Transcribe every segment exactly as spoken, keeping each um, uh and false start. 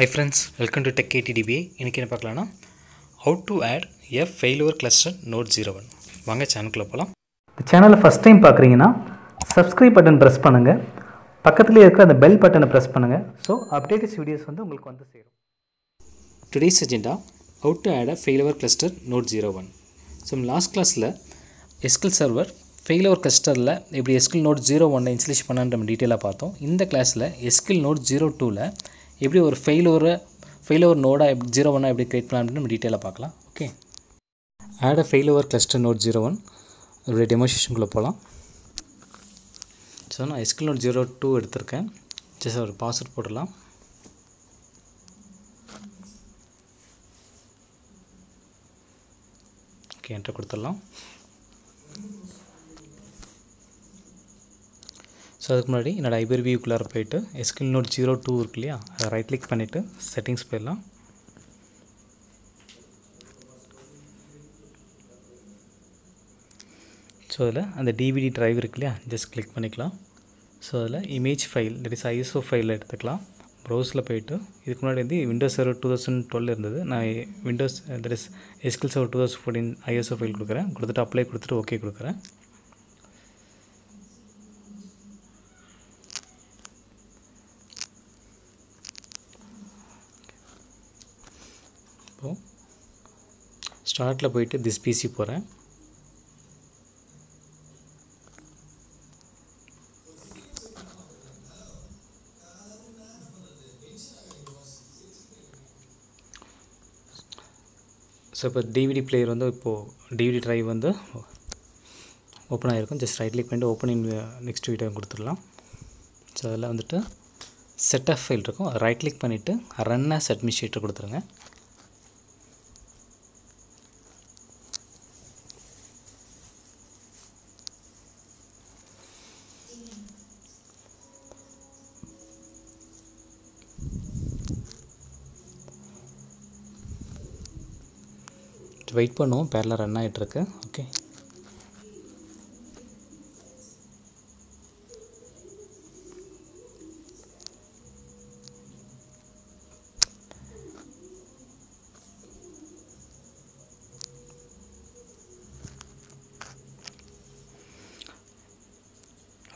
Hi friends, welcome to TechIT D B A. இன்னைக்கு என்ன பார்க்கலாம்னா how to add a failover cluster node zero one. வாங்க சேனலுக்குள்ள போலாம். இந்த சேனலை ஃபர்ஸ்ட் டைம் பார்க்குறீங்கன்னா subscribe பட்டன் பிரஸ் பண்ணுங்க. பக்கத்துல இருக்கிற அந்த bell பட்டனை பிரஸ் பண்ணுங்க. சோ அப்டேட்டட் வீடியோஸ் வந்து உங்களுக்கு வந்து சேரும். Today's agenda how to add a failover cluster node zero one. So last classல S Q L Server Failover கிளஸ்டரில் எப்படி S Q L Node zero one installation பண்ணான்னு நம்ம டீட்டெயிலாக பார்த்தோம். இந்த கிளாஸில் S Q L Node zero two எப்படி ஒரு ஃபெயிலோவரை failover நோடாக எப்படி ஜீரோ ஒன்னாக எப்படி கிரியேட் பண்ணலாம்னு நம்ம டீட்டெயிலாக பார்க்கலாம். Okay, add a failover cluster node zero one ஒரு டெமோன்ஸ்ட்ரேஷனுக்குள்ளே போகலாம். ஸோ நான் S Q L Node zero two எடுத்திருக்கேன். ஜஸ்ட் ஒரு பாஸ்வேர்ட் போடலாம். ஓகே, என்கிட்ட கொடுத்துடலாம். ஸோ அதுக்கு முன்னாடி என்னோட ஐபர் வியூக்குள்ளார போயிட்டு S Q L Node zero two இருக்கு இல்லையா, அதை ரைட் கிளிக் பண்ணிவிட்டு செட்டிங்ஸ் போயிடலாம். ஸோ அதில் அந்த டிவிடி ட்ரைவ் இருக்கு இல்லையா, ஜஸ்ட் கிளிக் பண்ணிக்கலாம். ஸோ அதில் image file that is ISO ஃபைலில் எடுத்துக்கலாம். ப்ரௌஸில் போயிட்டு இதுக்கு முன்னாடி வந்து Windows server two thousand twelve இருந்தது. நான் Windows that is S Q L Server two thousand fourteen ISO file கொடுக்குறேன். கொடுத்துட்டு அப்ளை கொடுத்துட்டு ஓகே கொடுக்குறேன். இப்போது ஸ்டார்ட்டில் போயிட்டு திஸ் பிசி போகிறேன். ஸோ இப்போ டிவிடி பிளேயர் வந்து இப்போது டிவிடி ட்ரைவ் வந்து ஓப்பன் ஆகிருக்கும். ஜஸ்ட் ரைட் கிளிக் பண்ணிட்டு ஓப்பன் இன் நெக்ஸ்ட் வீடியோ கொடுத்துடலாம். ஸோ அதில் வந்துட்டு செட் ஆஃப் ஃபைல் இருக்கும். ரைட் கிளிக் பண்ணிவிட்டு ரன் ஆஸ் அட்மினிஸ்ட்ரேட்டர் கொடுத்துருங்க. வெயிட் பண்ணுவோம், பேரலாக ரன் ஆகிட்டுருக்கு. ஓகே,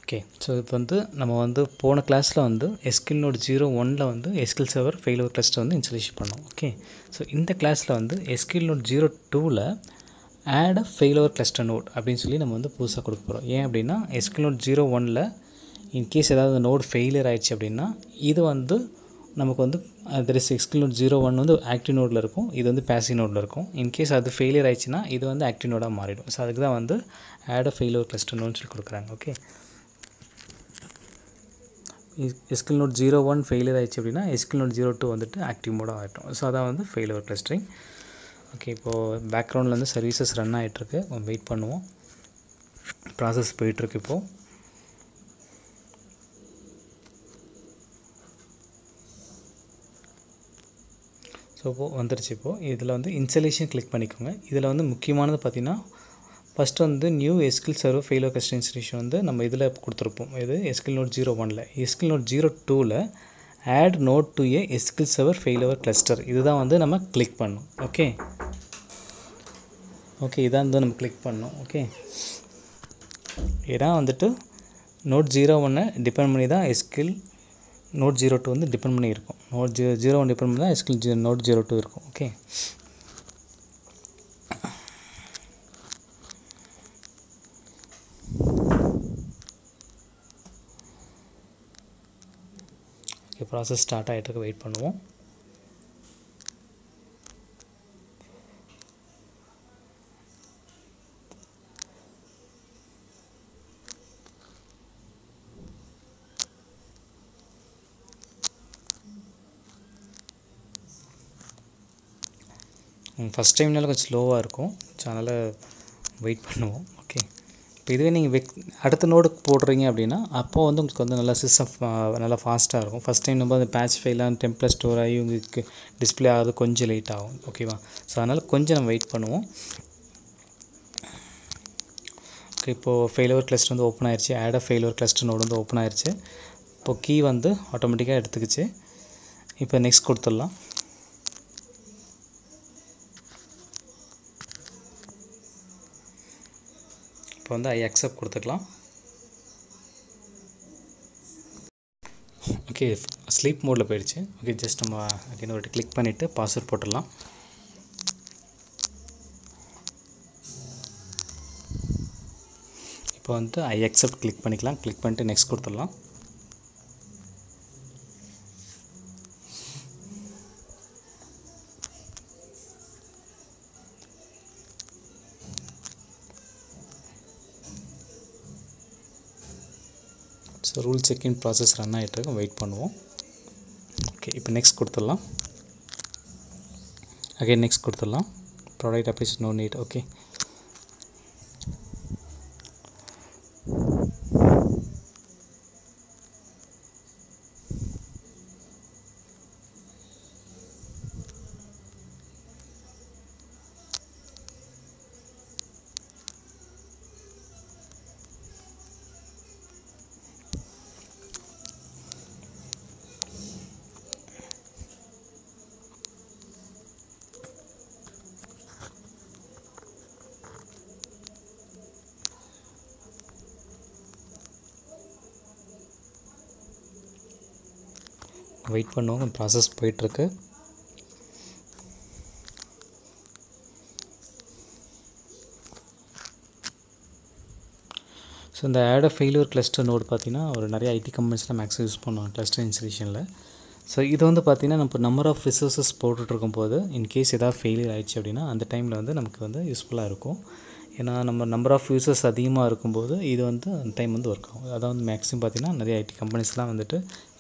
ஓகே ஸோ இப்போ வந்து நம்ம வந்து போன கிளாஸில் வந்து S Q L Node zero one வந்து S Q L Server Failover Cluster வந்து இன்ஸ்டாலேஷன் பண்ணோம். ஓகே, ஸோ இந்த கிளாஸில் வந்து S Q L Node zero two add a failover cluster node அப்படின்னு சொல்லி நம்ம வந்து புதுசாக கொடுக்க போகிறோம். ஏன் அப்படின்னா S Q L Node zero one in case ஏதாவது நோட் ஃபெயிலியர் ஆகிடுச்சு அப்படின்னா இது வந்து நமக்கு வந்து that is S Q L Node zero one வந்து ஆக்டிவ் நோடில் இருக்கும், இது வந்து பேசிவ் நோடில் இருக்கும். இன்கேஸ் அது ஃபெயிலியர் ஆகிடுச்சுன்னா இது வந்து ஆக்டிவ் நோடாக மாறிடும். ஸோ அதுக்கு தான் வந்து ஆட் அ ஃபெயிலோவர் கிளஸ்டர் நோட்னு சொல்லி கொடுக்குறாங்க. Okay, S Q L Node zero one failure ஆகிடுச்சு அப்படின்னா S Q L Node zero two வந்துட்டு ஆக்டிவ் மோடாக ஆகிட்டோம். ஸோ அதான் வந்து ஃபெயிலோவர் கிளஸ்டரிங். ஓகே, இப்போது பேக்ரவுண்டில் வந்து சர்வீசஸ் ரன் ஆகிட்டுருக்கு. வெயிட் பண்ணுவோம், ப்ராசஸ் போயிட்டுருக்கு. இப்போது ஸோ இப்போது வந்துருச்சு. இப்போது இதில் வந்து இன்ஸ்டாலேஷன் கிளிக் பண்ணிக்கோங்க. இதில் வந்து முக்கியமானது பார்த்திங்கன்னா ஃபஸ்ட்டு வந்து new S Q L Server Failover Cluster Installation வந்து நம்ம இதில் கொடுத்துருப்போம். இது S Q L Node zero one S Q L Node zero two add node to a S Q L Server Failover Cluster இதுதான் வந்து நம்ம click பண்ணோம். Okay okay இதான் வந்து நம்ம கிளிக் பண்ணோம். ஓகே, ஏன்னா வந்துட்டு நோட் ஜீரோ ஒன்னை டிபெண்ட் பண்ணி தான் S Q L Node zero two வந்து டிபெண்ட் பண்ணி இருக்கும். Node zero zero one depend பண்ணி தான் S Q L Node zero two இருக்கும். ஓகே, ப்ராசஸ் ஸ்டார்ட் ஆகிட்டுருக்கு. வெயிட் பண்ணுவோம். ஃபஸ்ட் டைம்னால கொஞ்சம் ஸ்லோவாக இருக்கும், ஸோ அதனால் வெயிட் பண்ணுவோம். ஓகே, இப்போ இதுவே நீங்கள் வெக் அடுத்த நோடுக்கு போடுறீங்க அப்படின்னா அப்போது வந்து உங்களுக்கு வந்து நல்லா சிஸ்டம் நல்லா ஃபாஸ்ட்டாக இருக்கும். ஃபஸ்ட் டைம் நம்ம அந்த பேட்ச் ஃபைலாக டெம்ப்ளேட் ஸ்டோர் ஆகி உங்களுக்கு டிஸ்பிளே ஆகுது, கொஞ்சம் லேட் ஆகும். ஓகேவா, ஸோ அதனால் கொஞ்சம் நம்ம வெயிட் பண்ணுவோம். ஓகே, இப்போது ஃபெயிலோவர் கிளஸ்டர் வந்து ஓப்பன் ஆயிடுச்சு. Add a failover cluster node வந்து ஓப்பன் ஆயிடுச்சு. இப்போ கீ வந்து ஆட்டோமேட்டிக்காக எடுத்துக்கிச்சு. இப்போ நெக்ஸ்ட் கொடுத்துடலாம். இப்போ வந்து ஐ அக்செப்ட் கொடுத்துக்கலாம். ஓகே, ஸ்லீப் மோடில் போயிடுச்சு. ஓகே, ஜஸ்ட் நம்ம அப்படின்னு ஒரு கிளிக் பண்ணிவிட்டு பாஸ்வேர்ட் போட்டுடலாம். இப்போ வந்து ஐ அக்செப்ட் கிளிக் பண்ணிக்கலாம். கிளிக் பண்ணிட்டு நெக்ஸ்ட் கொடுத்துடலாம். So rule checking process run ஆகிட்டு இருக்கும், வெயிட் பண்ணுவோம். ஓகே, இப்போ நெக்ஸ்ட் கொடுத்துடலாம். அகெயின் நெக்ஸ்ட் கொடுத்துடலாம். Product application no need. Okay, wait பண்ணுவாங்க, ப்ராசஸ் போயிட்டுருக்கு. ஸோ இந்த ஆட் ஃபெயிலியர் கிளஸ்டர் நோட் பார்த்திங்கன்னா ஒரு நிறைய ஐடி கம்பெனிஸ்லாம் மேக்ஸிமம் யூஸ் பண்ணுவாங்க கிளஸ்டர் இன்ஸ்டலேஷனில். ஸோ இது வந்து பார்த்திங்கன்னா நம்ம நம்பர் ஆஃப் ரிசோர்ஸஸ் போட்டுட்ருக்கும் போது இன்கேஸ் எதாவது ஃபெயிலியர் ஆகிடுச்சு அப்படின்னா அந்த டைமில் வந்து நமக்கு வந்து யூஸ்ஃபுல்லாக இருக்கும். ஏன்னா நம்ம நம்பர் ஆஃப் யூசர்ஸ் அதிகமாக இருக்கும்போது இது வந்து அந்த டைம் வந்து ஒர்க் ஆகும். அதாவது வந்து மேக்ஸிமம் பார்த்திங்கன்னா நிறைய ஐடி கம்பெனிஸ்லாம் வந்துட்டு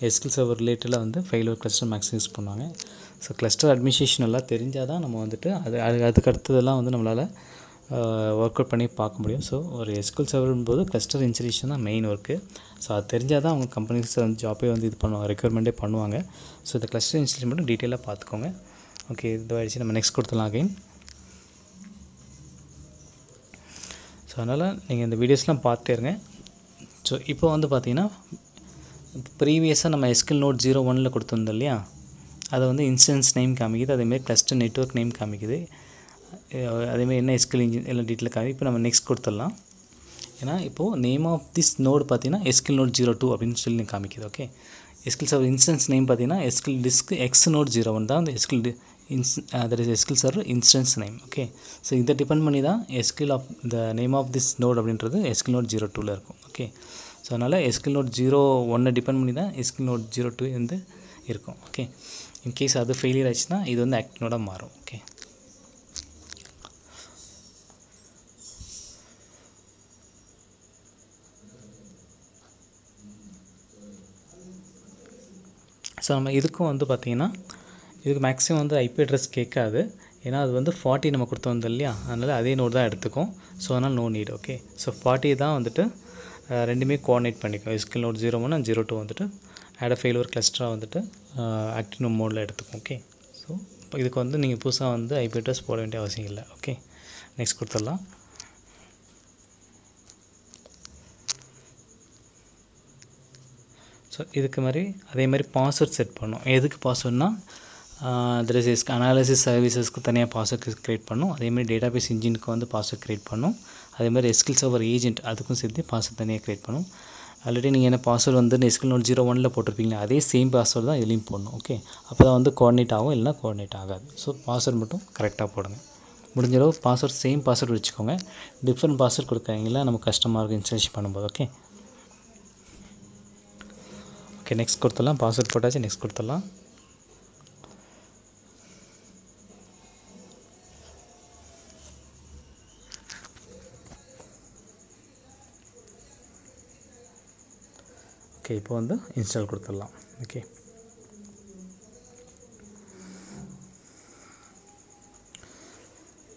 எஸ்கியூஎல் சர்வர் ரிலேட்டடாக வந்து ஃபெயிலியர் கிளஸ்டர் மேக்ஸிமம் யூஸ் பண்ணுவாங்க. ஸோ கிளஸ்டர் அட்மினிஸ்ட்ரேஷன் எல்லாம் தெரிஞ்சால் தான் நம்ம வந்துட்டு அது அதுக்கு அடுத்ததெல்லாம் வந்து நம்மளால் ஒர்க் அவுட் பண்ணி பார்க்க முடியும். ஸோ ஒரு எஸ்கியூஎல் சர்வர்னும் போது கிளஸ்டர் இன்ஸ்டலேஷன் தான் மெயின் ஒர்க்கு. ஸோ அது தெரிஞ்சால் தான் அவங்க கம்பெனிஸ் வந்து ஜாப்பே வந்து இது பண்ணுவாங்க, ரெக்யர்மெண்ட்டே பண்ணுவாங்க. ஸோ இந்த கிளஸ்டர் இன்ஸ்டலேஷன் மட்டும் டீட்டெயிலாக பார்த்துக்கோங்க. ஓகே, இதுவாகிடுச்சு. நம்ம நெக்ஸ்ட் கொடுத்துலாம் அகைன். ஸோ அதனால் நீங்கள் இந்த வீடியோஸ்லாம் பார்த்துட்டே இருங்க. ஸோ இப்போ வந்து பார்த்திங்கன்னா ப்ரீவியஸாக நம்ம எஸ்கியூஎல் நோட் ஜீரோ ஒனில் கொடுத்துருந்தோம் இல்லையா, அதை வந்து இன்ஸ்டன்ஸ் நேம் காமிக்குது, அதேமாதிரி கிளஸ்டர் நெட்வொர்க் நேம் காமிக்குது, அதேமாதிரி என்ன எஸ்கியூஎல் இன்ஜின் எல்லாம் டீட்டெயில் காமி. இப்போ நம்ம நெக்ஸ்ட் கொடுத்துடலாம். ஏன்னா இப்போது நேம் ஆஃப் திஸ் நோடு பார்த்திங்கன்னா எஸ்கியூஎல் நோட் ஜீரோ டூ அப்படின்னு சொல்லி காமிக்குது. Okay, SQL server instance name பார்த்திங்கன்னா SQL disk X node zero one தான் அந்த எஸ்கியூஎல் டி இன்ஸ் that is SQL server instance name. Okay, so இதை டிபெண்ட் பண்ணி தான் SQL of the name of this node அப்படின்றது எஸ்கியூஎல் நோட் ஜீரோ டூவில் இருக்கும். ஓகே, ஸோ அதனால் எஸ்கியூஎல் நோட் ஜீரோ ஒன்னை டிபெண்ட் பண்ணி தான் எஸ்கியூஎல் நோட் ஜீரோ டூ வந்து இருக்கும். ஓகே, இன்கேஸ் அது ஃபெயிலியர் ஆச்சுன்னா இது வந்து ஆக்டிவ் நோடாக மாறும். ஓகே, ஸோ நம்ம இதுக்கும் வந்து பார்த்திங்கன்னா இதுக்கு மேக்ஸிமம் வந்து ஐபி அட்ரஸ் கேட்காது. ஏன்னா அது வந்து ஃபார்ட்டி நம்ம கொடுத்து வந்தோம் இல்லையா, அதனால் அதே நோட் தான் எடுத்துக்கும். ஸோ அதனால் no need. Okay, so forty தான் வந்துட்டு ரெண்டுமே கோஆர்டினேட் பண்ணிக்கும். SQL node zero one and zero two வந்துட்டு ஆட் ஃபெயிலியர் கிளஸ்டராக வந்துட்டு ஆக்டிவ் நோட் மோடில் எடுத்துக்கும். ஓகே, ஸோ இதுக்கு வந்து நீங்கள் புதுசாக வந்து ஐபி அட்ரஸ் போட வேண்டிய அவசியம் இல்லை. ஓகே, நெக்ஸ்ட் கொடுத்துடலாம். ஸோ இதுக்கு மாதிரி அதே மாதிரி பாஸ்வேர்ட் செட் பண்ணோம். எதுக்கு பாஸ்வேர்ட்னால் த்ரெஸ் அனாலிசிஸ் சர்வீசஸ்க்கு தனியாக பாஸ்வேர்ட் க்ரியேட் பண்ணும், அதேமாதிரி டேட்டாபேஸ் இன்ஜினுக்கு வந்து பாஸ்வேர்ட் க்ரியேட் பண்ணும், அதேமாதிரி எஸ்கியூஎல் சர்வர் ஏஜென்ட் அதுக்கும் சேர்த்து பாஸ்வேர்ட் தனியாக க்ரியேட் பண்ணும். ஆல்ரெடி நீங்கள் என்ன பாஸ்வேர்ட் வந்து எஸ்கியூஎல் நோட் ஜீரோ ஒனில் போட்டிருப்பீங்களா அதே சேம் பாஸ்வேர்ட் தான் இதுலேயும் போடணும். ஓகே, அப்போ தான் வந்து கோஆர்டினேட் ஆகும், இல்லைனா கோஆர்டினேட் ஆகாது. ஸோ பாஸ்வேர்ட் மட்டும் கரெக்டாக போடுங்க. முடிஞ்ச அளவு பாஸ்வேர்ட் சேம் பாஸ்வேர்ட் வச்சுக்கோங்க. டிஃப்ரெண்ட் பாஸ்வேர்ட் கொடுக்குறீங்களா நமக்கு கஷ்டமாக இருக்கும் இன்ஸ்டாலேஷன் பண்ணும்போது. ஓகே, ஓகே நெக்ஸ்ட் கொடுத்துடலாம். பாஸ்வேர்ட் போட்டாச்சு, நெக்ஸ்ட் கொடுத்துடலாம். ஓகே, இப்போ வந்து இன்ஸ்டால் கொடுத்துடலாம். ஓகே,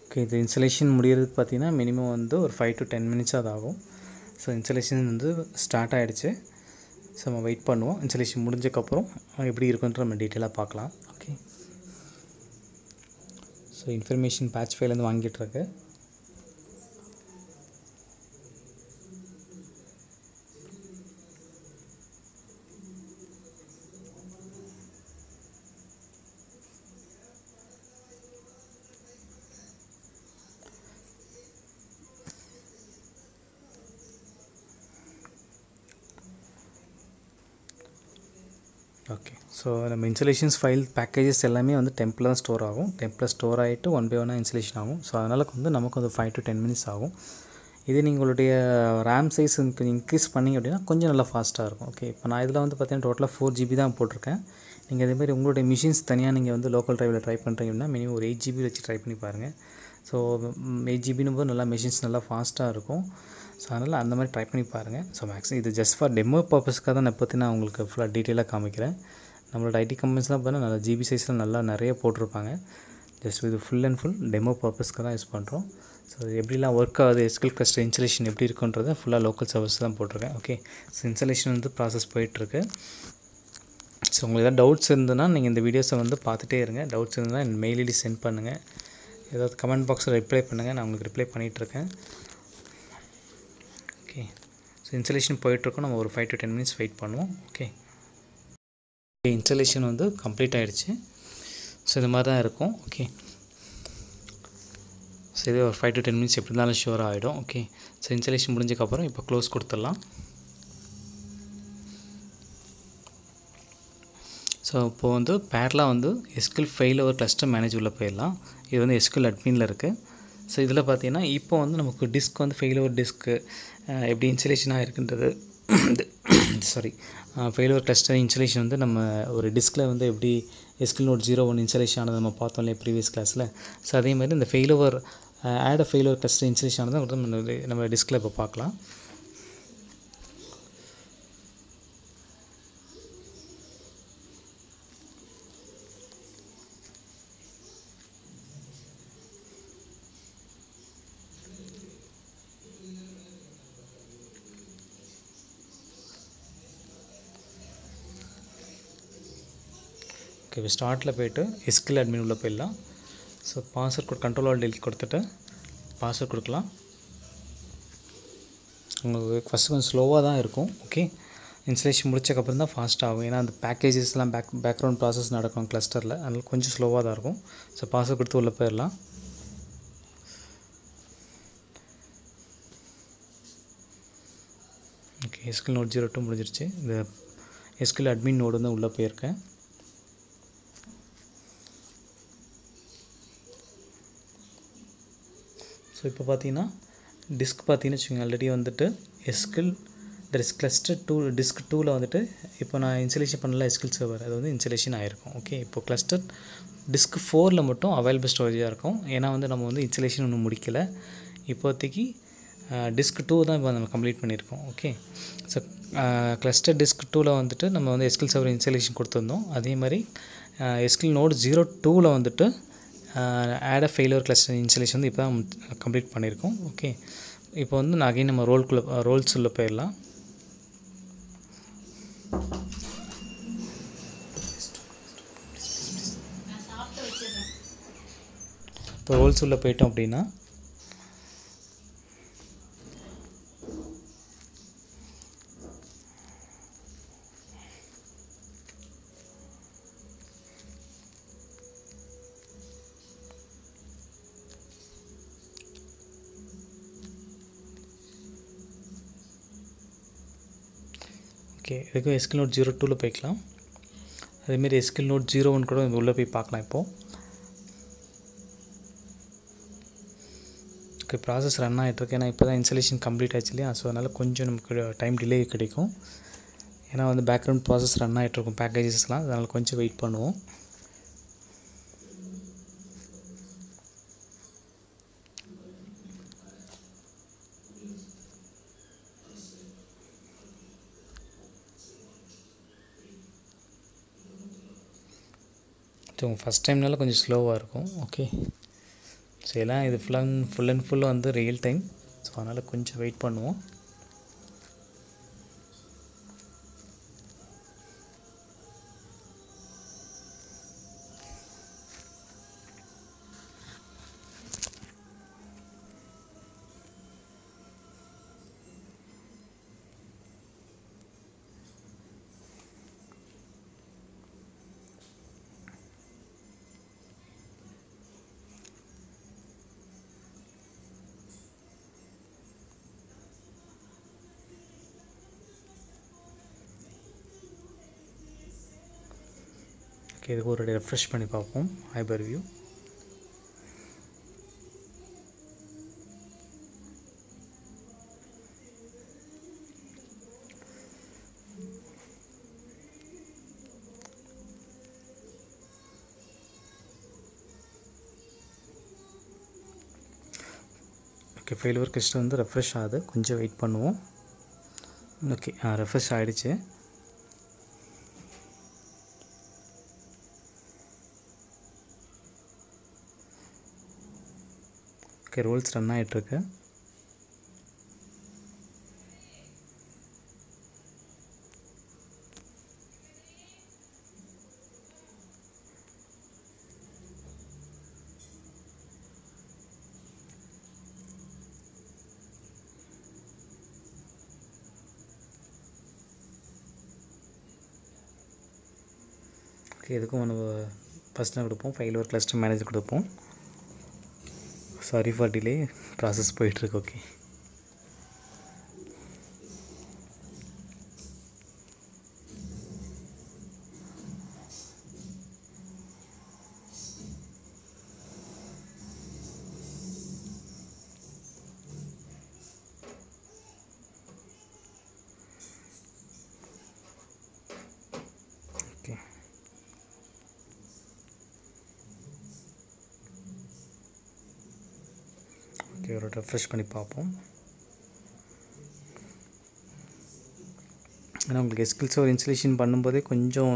ஓகே இது இன்ஸ்டலேஷன் முடிகிறதுக்கு பார்த்திங்கன்னா மினிமம் வந்து ஒரு ஃபைவ் டு டென் மினிட்ஸ் அது ஆகும். ஸோ இன்ஸ்டலேஷன் வந்து ஸ்டார்ட் ஆகிடுச்சு. ஸோ நம்ம வெயிட் பண்ணுவோம். இன்ஸ்டலேஷன் முடிஞ்சக்கப்புறம் எப்படி இருக்குன்ற நம்ம டீட்டெயிலாக பார்க்கலாம். ஓகே, ஸோ இன்ஃபர்மேஷன் பேட்ச் ஃபைலேருந்து வாங்கிட்டுருக்கு. ஓகே ஸோ நம்ம இன்ஸ்டலேஷன்ஸ் ஃபைல் பேக்கேஜஸ் எல்லாமே வந்து டெம்ப்ல தான் ஸ்டோர் ஆகும். டெம்ப்ல ஸ்டோர் ஆகிட்டு ஒன் பை ஒன்னாக இன்ஸ்டலேஷன் ஆகும். ஸோ அதனால் வந்து நமக்கு வந்து ஃபைவ் டு டென் மினிட்ஸ் ஆகும். இது நீங்களுடைய ரேம் சைஸ் இன்க்ரீஸ் பண்ணிங்க அப்படின்னா கொஞ்சம் நல்லா ஃபாஸ்ட்டாக இருக்கும். ஓகே, இப்போ நான் இதில் வந்து பார்த்தீங்கன்னா டோட்டலாக ஃபோர் ஜிபி தான் போட்டிருக்கேன். நீங்கள் அதேமாதிரி உங்களுடைய மிஷின்ஸ் தனியாக நீங்கள் வந்து லோக்கல் ட்ரைவில் ட்ரை பண்ணுறீங்கன்னா மினிமம் ஒரு எயிட் ஜிபி வச்சு ட்ரை பண்ணி பாருங்கள். ஸோ எயிட் ஜிபின்னு போது நல்லா மிஷின்ஸ் நல்லா ஃபாஸ்ட்டாக இருக்கும். ஸோ அதனால் அந்த மாதிரி ட்ரை பண்ணி பாருங்கள். ஸோ மேக்ஸிமம் இது ஜஸ்ட் ஃபார் டெமோ பர்பஸ்க்காக தான் நான் பற்றி நான் உங்களுக்கு ஃபுல்லாக டீட்டெயிலாக காமிக்கிறேன். நம்மளோட ஐடி கம்பெனிஸ்லாம் பார்த்தீங்கன்னா நல்லா ஜிபி சைஸில் நல்லா நிறைய போட்டிருப்பாங்க. ஜஸ்ட் இது ஃபுல் அண்ட் ஃபுல் டெமோ பர்பஸ்க்காக தான் யூஸ் பண்ணுறோம். ஸோ எப்படிலாம் ஒர்க் ஆகுது, எஸ்க்யூஎல் கிளஸ்டர் இன்ஸ்டலேஷன் எப்படி இருக்குன்றதை ஃபுல்லாக லோக்கல் சர்வீஸ் தான் போட்டிருக்கேன். ஓகே, ஸோ இன்ஸ்டலேஷன் வந்து ப்ராசஸ் போயிட்டுருக்கு. ஸோ உங்களுக்கு ஏதாவது டவுட்ஸ் இருந்ததுன்னா நீங்கள் இந்த வீடியோஸை வந்து பார்த்துட்டே இருங்க. டவுட்ஸ் இருந்ததுன்னா என் மெயில் ஐடி சென்ட் பண்ணுங்கள். ஏதாவது கமெண்ட் பாக்ஸில் ரிப்ளை பண்ணுங்கள், நான் உங்களுக்கு ரிப்ளை பண்ணிகிட்ருக்கேன். ஓகே, ஸோ இன்ஸ்டலேஷன் போயிட்டுருக்கோம். நம்ம ஒரு five to ten minutes wait பண்ணுவோம். ஓகே, இன்ஸ்டலேஷன் வந்து கம்ப்ளீட் ஆகிடுச்சு. ஸோ இது மாதிரி தான் இருக்கும். ஓகே, ஸோ இது ஒரு ஃபைவ் டு டென் மினிட்ஸ் எப்படி இருந்தாலும் ஷூர் ஆகிடும். ஓகே, ஸோ இன்ஸ்டலேஷன் முடிஞ்சக்கப்புறம் இப்போ க்ளோஸ் கொடுத்துடலாம். ஸோ இப்போது வந்து பேரலாக வந்து எஸ்க்யூஎல் ஃபெயிலோவர் கிளஸ்டர் மேனேஜ் உள்ள போயிடலாம். இது வந்து எஸ்க்யூஎல் அட்மினில் இருக்குது. ஸோ இதில் பார்த்தீங்கன்னா இப்போ வந்து நமக்கு டிஸ்க் வந்து ஃபெயிலோவர் டிஸ்க்கு எப்படி இன்ஸ்டலேஷனாக இருக்குன்றது, சாரி ஃபெயிலோவர் கிளஸ்டர் இன்ஸ்டலேஷன் வந்து நம்ம ஒரு டிஸ்கில் வந்து எப்படி SQL node zero one installation ஆனது நம்ம பார்த்தோம் இல்லையா ப்ரீவியஸ் கிளாஸில். ஸோ அதே மாதிரி இந்த failover add a failover cluster installation ஆனது நம்ம நம்ம டிஸ்கில் இப்போ பார்க்கலாம். இப்போ ஸ்டார்ட்டில் போய்ட்டு எஸ்க்யூஎல் அட்மின் உள்ள போயிடலாம். ஸோ பாஸ்வேர்ட் கொடு கண்ட்ரோல் ஆல் டெலிட் கொடுத்துட்டு பாஸ்வேர்ட் கொடுக்கலாம். உங்களுக்கு ஃபஸ்ட்டு கொஞ்சம் ஸ்லோவாக தான் இருக்கும். ஓகே, இன்ஸ்டலேஷன் முடிச்சக்கப்புறம் தான் ஃபாஸ்ட்டாக ஆகும். ஏன்னா அந்த பேக்கேஜஸ்லாம் பேக் பேக்ரவுண்ட் ப்ராசஸ் நடக்கும் கிளஸ்டரில், அதனால் கொஞ்சம் ஸ்லோவாக தான் இருக்கும். ஸோ பாஸ்வேர்ட் கொடுத்து உள்ளே போயிடலாம். Okay, SQL node zero two முடிஞ்சிருச்சு. இந்த எஸ்க்யூஎல் அட்மின் நோடு வந்து உள்ளே போயிருக்கேன். ஸோ இப்போ பார்த்தீங்கன்னா டிஸ்க் பார்த்தீங்கன்னு வச்சுக்கோங்க, ஆல்ரெடி வந்துட்டு SQL the disk cluster two disk டூவில் வந்துட்டு இப்போ நான் இன்ஸ்டலேஷன் பண்ணல எஸ்க்யூஎல் சர்வர், அது வந்து இன்ஸ்டலேஷன் ஆகிருக்கும். ஓகே, இப்போ கிளஸ்டர் டிஸ்க் ஃபோரில் மட்டும் அவைலபிள் ஸ்டோரேஜாக இருக்கும். ஏன்னா வந்து நம்ம வந்து இன்ஸ்டலேஷன் ஒன்றும் முடிக்கலை. இப்போதைக்கு டிஸ்க் டூ தான் இப்போ நம்ம கம்ப்ளீட் பண்ணியிருக்கோம். ஓகே, ஸோ கிளஸ்டர் டிஸ்க் டூவில் வந்துட்டு நம்ம வந்து எஸ்க்யூஎல் சர்வர் இன்ஸ்டலேஷன் கொடுத்துருந்தோம். அதே மாதிரி எஸ்க்யூஎல் நோட் ஜீரோ டூவில் வந்துட்டு add a failover cluster installation வந்து இப்போ தான் கம்ப்ளீட் பண்ணியிருக்கோம். ஓகே, இப்போ வந்து நான் அகைன் நம்ம ரோல்குள்ளே ரோல்ஸ் உள்ள போயிடலாம். இப்போ ரோல்ஸ் உள்ள போயிட்டோம் அப்படின்னா ஓகே, இதுக்கு எஸ்க்யூஎல் நோட் ஜீரோ டூவில் போய்க்கலாம். அதேமாரி எஸ்க்யூஎல் நோட் ஜீரோ ஒன் கூட உள்ளே போய் பார்க்கலாம். இப்போது ஓகே, ப்ராசஸ் ரன் ஆகிட்ருக்கு. ஏன்னா இப்போ தான் இன்ஸ்டலேஷன் கம்ப்ளீட் ஆச்சு இல்லையா. ஸோ அதனால் கொஞ்சம் நமக்கு டைம் டிலே கிடைக்கும். ஏன்னா வந்து பேக்ரவுண்ட் ப்ராசஸ் ரன் ஆகிட்ருக்கும் பேக்கேஜஸ்லாம், அதனால் கொஞ்சம் வெயிட் பண்ணுவோம். ஸோ ஃபஸ்ட் டைம்னால கொஞ்சம் ஸ்லோவாக இருக்கும். ஓகே, ஸோ எல்லாம் இது full and full and full வந்து ரியல் டைம். ஸோ அதனால் கொஞ்சம் வெயிட் பண்ணுவோம். ஓகே, இதுக்கு ஒரு ரெஃப்ரெஷ் பண்ணி பார்ப்போம். ஹைபர் வியூ ஓகே, ஃபெயில்வர் கிஸ்ட் வந்து ரெஃப்ரெஷ் ஆகுது, கொஞ்சம் வெயிட் பண்ணுவோம். ஓகே, ரெஃப்ரெஷ் ஆகிடுச்சு. ஓகே, ரோல்ஸ் ரன் ஆகிட்ருக்கு. ஓகே, இதுக்கும் நம்ம ஃபஸ்ட் நான் கொடுப்போம் ஃபெயில்வர் கிளஸ்டர் மேனேஜர் கொடுப்போம். சாரி ஃபார் டிலே, ப்ராசஸ் போயிட்டுருக்கு. ஓகே, ஒரு ரெஃப்ரெஷ் பண்ணி பார்ப்போம். ஏன்னா உங்களுக்கு எஸ்க்யூஎல் சர்வர் இன்ஸ்டாலேஷன் பண்ணும்போதே கொஞ்சம்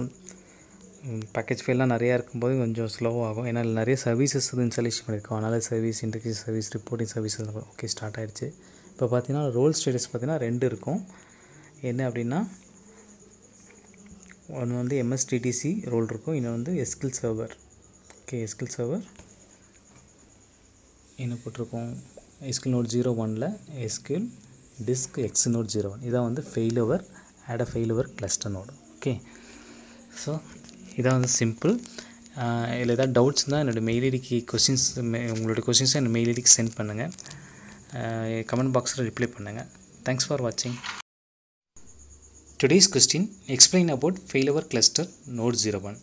பேக்கேஜ் ஃபைல்லாம் நிறையா இருக்கும்போது கொஞ்சம் ஸ்லோவாகும். ஏன்னா நிறைய சர்வீசஸ் வந்து இன்ஸ்டாலேஷன் பண்ணியிருக்கோம். அதனால் service interface service reporting service okay start ஆகிடுச்சு. இப்போ பார்த்தீங்கன்னா ரோல் ஸ்டேட்டஸ் பார்த்தீங்கன்னா ரெண்டு இருக்கும். என்ன அப்படின்னா ஒன்று வந்து எம்எஸ்டிடிசி ரோல் இருக்கும், இன்னும் வந்து SQL server. Okay, SQL server என்ன போட்டிருக்கோம், எஸ்க்யூஎல் நோட் ஜீரோ ஒனில் SQL disk X node zero one இதான் வந்து failover add a failover cluster node. Okay, so இதான் வந்து சிம்பிள். இதில் ஏதாவது டவுட்ஸ்னால் என்னோடய மெயில் ஐடிக்கு கொஸ்டின்ஸ் உங்களோட கொஸ்டின்ஸை என்னோடய மெயில் ஐடிக்கு சென்ட் பண்ணுங்கள். கமெண்ட் பாக்ஸில் ரிப்ளை பண்ணுங்கள். தேங்க்ஸ் ஃபார் வாட்சிங். Today's question explain about failover cluster node zero one.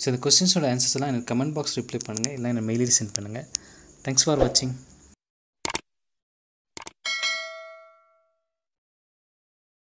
So இந்த கொஸ்டின்ஸோட ஆன்சர்ஸ்லாம் எனக்கு கமெண்ட் பாக்ஸ் ரிப்ளை பண்ணுங்கள், இல்லை என்னோட மெயில் ஐடி சென்ட் பண்ணுங்கள். Thanks for watching.